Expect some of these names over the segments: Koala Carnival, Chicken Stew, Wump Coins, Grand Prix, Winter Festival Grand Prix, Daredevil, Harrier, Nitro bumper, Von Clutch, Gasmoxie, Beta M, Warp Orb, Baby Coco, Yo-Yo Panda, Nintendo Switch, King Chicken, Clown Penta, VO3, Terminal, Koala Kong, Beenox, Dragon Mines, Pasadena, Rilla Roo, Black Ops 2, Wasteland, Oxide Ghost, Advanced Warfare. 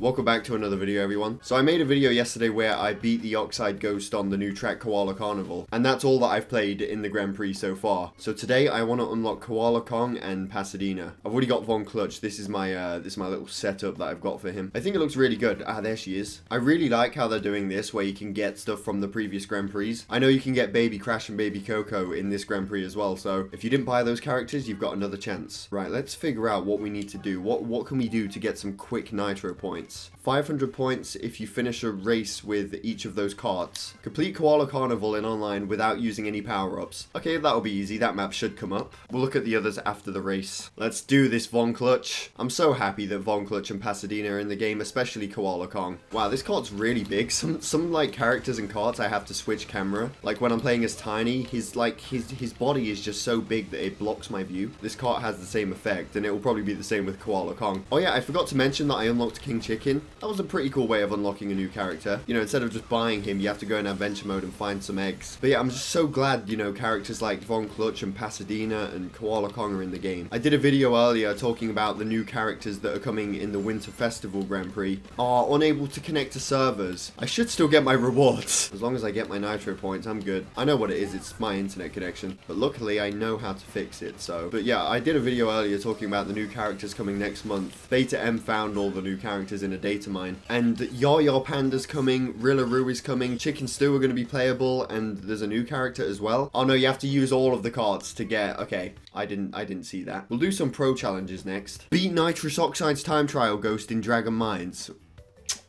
Welcome back to another video, everyone. So I made a video yesterday where I beat the Oxide Ghost on the new track Koala Carnival, and that's all that I've played in the Grand Prix so far. So today I want to unlock Koala Kong and Pasadena. I've already got Von Clutch. This is my little setup that I've got for him. I think it looks really good. Ah, there she is. I really like how they're doing this, where you can get stuff from the previous Grand Prix. I know you can get Baby Crash and Baby Coco in this Grand Prix as well, so if you didn't buy those characters, you've got another chance. Right, let's figure out what we need to do. What can we do to get some quick Nitro points? 500 points if you finish a race with each of those carts. Complete Koala Carnival in online without using any power-ups. Okay, that'll be easy. That map should come up. We'll look at the others after the race. Let's do this, Von Clutch. I'm so happy that Von Clutch and Pasadena are in the game, especially Koala Kong. Wow, this cart's really big. Some like characters and carts I have to switch camera. Like when I'm playing as Tiny, his body is just so big that it blocks my view. This cart has the same effect, and it will probably be the same with Koala Kong. Oh yeah, I forgot to mention that I unlocked King Chicken. That was a pretty cool way of unlocking a new character. You know, instead of just buying him, you have to go in adventure mode and find some eggs. But yeah, I'm just so glad, you know, characters like Von Clutch and Pasadena and Koala Kong are in the game. I did a video earlier talking about the new characters that are coming in the Winter Festival Grand Prix are unable to connect to servers. I should still get my rewards. As long as I get my Nitro points, I'm good. I know what it is. It's my internet connection. But luckily, I know how to fix it, so. But yeah, I did a video earlier talking about the new characters coming next month. Beta M found all the new characters in a data mine, and Yar Panda's coming, Rilla Roo is coming, Chicken Stew are going to be playable, and there's a new character as well. Oh no, you have to use all of the cards to get. Okay, I didn't see that. We'll do some pro challenges next. Beat Nitrous Oxide's time trial ghost in Dragon Mines.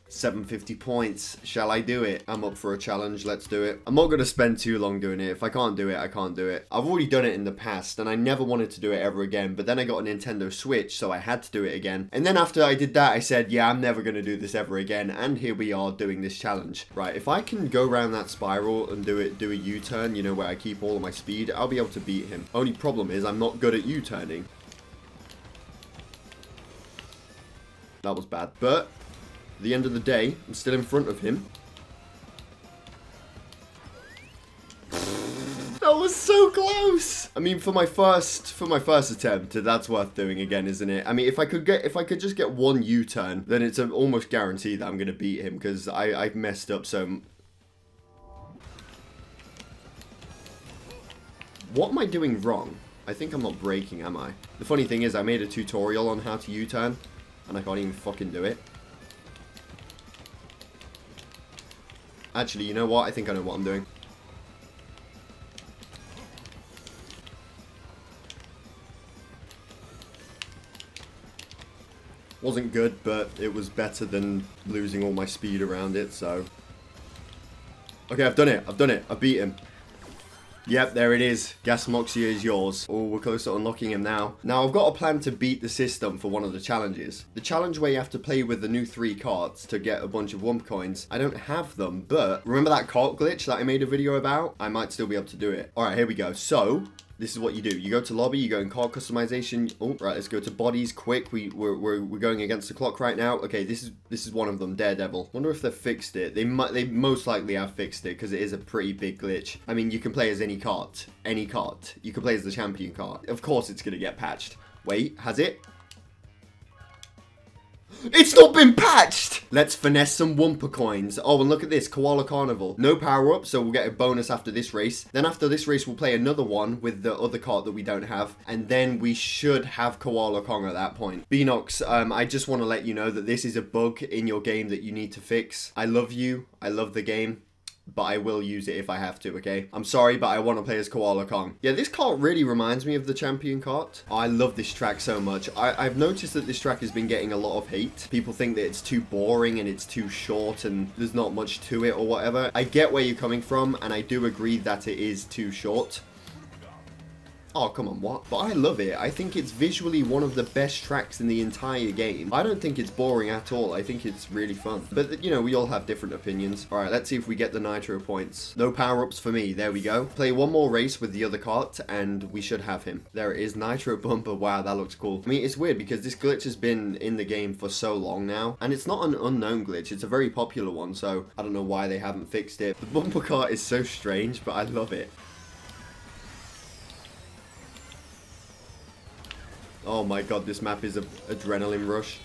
750 points. Shall I do it? I'm up for a challenge. Let's do it. I'm not going to spend too long doing it. If I can't do it, I can't do it. I've already done it in the past, and I never wanted to do it ever again, but then I got a Nintendo Switch, so I had to do it again. And then after I did that, I said, yeah, I'm never going to do this ever again, and here we are doing this challenge. Right, if I can go around that spiral and do a U-turn, you know, where I keep all of my speed, I'll be able to beat him. Only problem is I'm not good at U-turning. That was bad, but at the end of the day, I'm still in front of him. That was so close. I mean, for my first attempt, that's worth doing again, isn't it? I mean, if I could just get one U-turn, then it's almost guaranteed that I'm gonna beat him, because I messed up so. What am I doing wrong? I think I'm not braking, am I? The funny thing is, I made a tutorial on how to U-turn, and I can't even fucking do it. Actually, you know what? I think I know what I'm doing. Wasn't good, but it was better than losing all my speed around it, so. Okay, I've done it. I've done it. I beat him. Yep, there it is. Gasmoxie is yours. Oh, we're close to unlocking him now. Now, I've got a plan to beat the system for one of the challenges. The challenge where you have to play with the new 3 carts to get a bunch of Wump Coins. I don't have them, but remember that cart glitch that I made a video about? I might still be able to do it. All right, here we go. So, this is what you do. You go to lobby, you go in card customization. Oh, right, let's go to bodies quick. We're going against the clock right now. Okay, this is one of them, Daredevil. Wonder if they've fixed it. They most likely have fixed it, because it is a pretty big glitch. I mean, you can play as any cart. Any cart. You can play as the champion cart. Of course it's gonna get patched. Wait, has it? It's not been patched! Let's finesse some Wump Coins. Oh, and look at this, Koala Carnival. No power-up, so we'll get a bonus after this race. Then after this race, we'll play another one with the other cart that we don't have. And then we should have Koala Kong at that point. Beenox, I just want to let you know that this is a bug in your game that you need to fix. I love you. I love the game. But I will use it if I have to, okay? I'm sorry, but I want to play as Koala Kong. Yeah, this cart really reminds me of the champion cart. I love this track so much. I've noticed that this track has been getting a lot of hate. People think that it's too boring and it's too short and there's not much to it or whatever. I get where you're coming from, and I do agree that it is too short. Oh, come on, what? But I love it. I think it's visually one of the best tracks in the entire game. I don't think it's boring at all. I think it's really fun. But, you know, we all have different opinions. All right, let's see if we get the Nitro points. No power-ups for me. There we go. Play one more race with the other cart, and we should have him. There it is. Nitro bumper. Wow, that looks cool. I mean, it's weird because this glitch has been in the game for so long now. And it's not an unknown glitch. It's a very popular one, so I don't know why they haven't fixed it. The bumper cart is so strange, but I love it. Oh my god, this map is an adrenaline rush.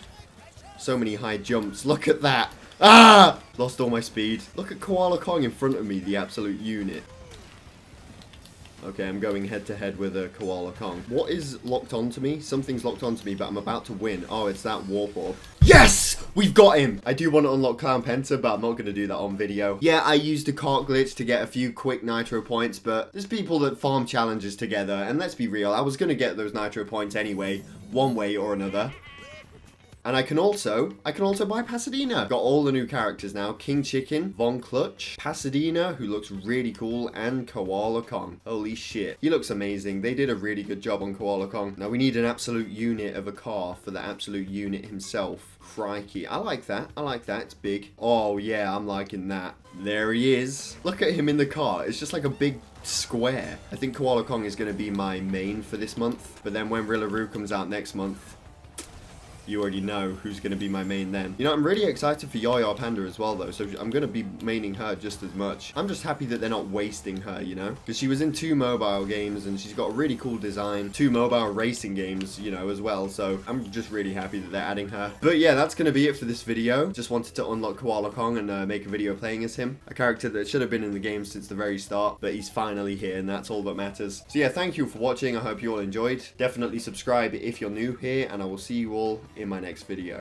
So many high jumps. Look at that. Ah! Lost all my speed. Look at Koala Kong in front of me, the absolute unit. Okay, I'm going head-to-head with a Koala Kong. What is locked onto me? Something's locked onto me, but I'm about to win. Oh, it's that Warp Orb. Yes! We've got him! I do want to unlock Clown Penta, but I'm not going to do that on video. Yeah, I used a cart glitch to get a few quick Nitro points, but there's people that farm challenges together, and let's be real, I was going to get those Nitro points anyway, one way or another. And I can also buy Pasadena. Got all the new characters now. King Chicken, Von Clutch, Pasadena, who looks really cool, and Koala Kong. Holy shit. He looks amazing. They did a really good job on Koala Kong. Now we need an absolute unit of a car for the absolute unit himself. Crikey. I like that. I like that. It's big. Oh yeah, I'm liking that. There he is. Look at him in the car. It's just like a big square. I think Koala Kong is going to be my main for this month. But then when Rilla Roo comes out next month, you already know who's going to be my main then. You know, I'm really excited for Yo-Yo Panda as well, though, so I'm going to be maining her just as much. I'm just happy that they're not wasting her, you know? Because she was in 2 mobile games, and she's got a really cool design. 2 mobile racing games, you know, as well, so I'm just really happy that they're adding her. But yeah, that's going to be it for this video. Just wanted to unlock Koala Kong and make a video playing as him. A character that should have been in the game since the very start, but he's finally here, and that's all that matters. So yeah, thank you for watching. I hope you all enjoyed. Definitely subscribe if you're new here, and I will see you all in my next video.